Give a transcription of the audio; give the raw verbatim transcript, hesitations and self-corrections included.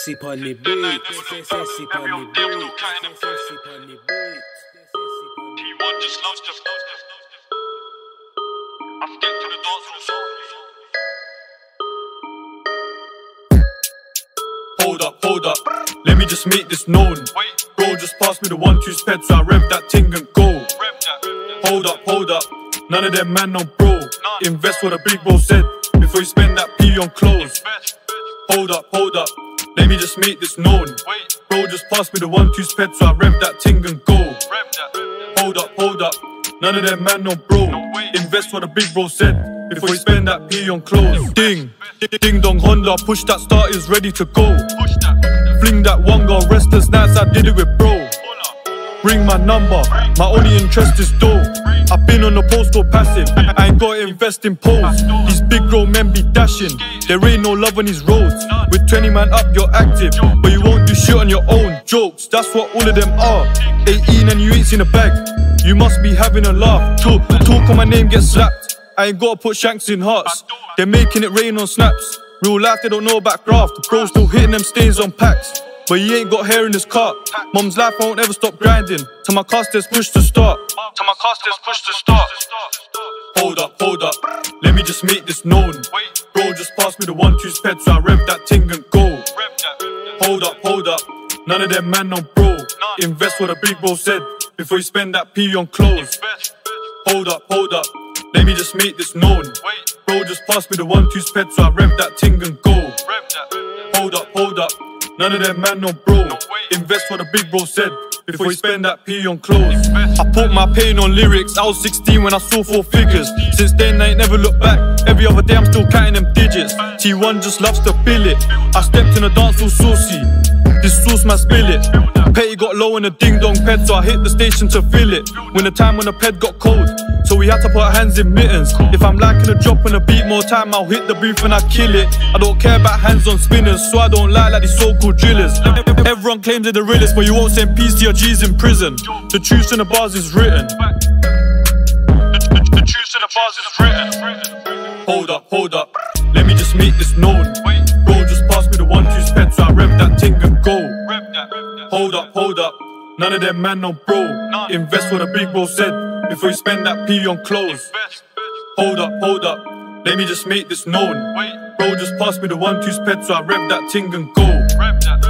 Sassy Polly Beats. Sassy Polly Beats. Sassy Polly Beats. T one just loves just loves just loves just loves. I forget to the dance room song. Hold up, hold up. Let me just make this known. Bro, just pass me the one two sped so I rev that ting and go. Hold up, hold up. None of them man on bro. Invest what a big bro said before you spend that P on clothes. Hold up, hold up, let me just make this known. Bro, just pass me the one two sped so I rev that ting and go. Hold up, hold up, none of them man on bro. Invest what a big bro said before you spend that P on clothes. Ding, ding dong Honda, push that start is ready to go. Fling that wonga, rest as nights I did it with bro. Ring my number, my only interest is dough. I've been on the postal passive, I ain't gotta invest in poles. These big grown men be dashing, there ain't no love on these roads. With twenty man up you're active, but you won't do shit on your own. Jokes, that's what all of them are. Eighteen and you ain't seen a bag, you must be having a laugh. Talk, talk on my name get slapped, I ain't gotta put shanks in hearts. They're making it rain on snaps, real life they don't know about graft. The bro still hitting them stains on packs, but he ain't got hair in his car. Mom's life I won't ever stop grinding till my caster's pushed to start. Till my caster's pushed to start. Hold up, hold up, let me just make this known. Bro, just pass me the one two sped so I rev that ting and go. Hold up, hold up, none of them man on bro. Invest what a big bro said before you spend that P on clothes. Hold up, hold up, let me just make this known. Bro, just pass me the one two sped so I rev that ting and go. Hold up, hold up, none of them man no bro. Invest what a big bro said before you spend that P on clothes. I put my pain on lyrics, I was sixteen when I saw four figures. Since then I ain't never looked back, every other day I'm still counting them digits. T one just loves to bill it, I stepped in a dance all saucy, this sauce man spill it. Petty got low in a ding dong ped so I hit the station to fill it. When the time when the ped got cold, so we had to put our hands in mittens. If I'm liking a drop and a beat more time, I'll hit the booth and I kill it. I don't care about hands on spinners, so I don't lie like these so-called drillers. Everyone claims they're the realest, but you won't send peace to your G's in prison. The truth in the bars is written. The truth in the bars is written. Hold up, hold up, let me just make this known. Bro, just pass me the one two sped so I rev that ting and go. Hold up, hold up, none of them man no bro. Invest what a big bro said before you spend that P on clothes. Hold up, hold up, let me just make this known. Bro, just pass me the one two sped so I rev that ting and go.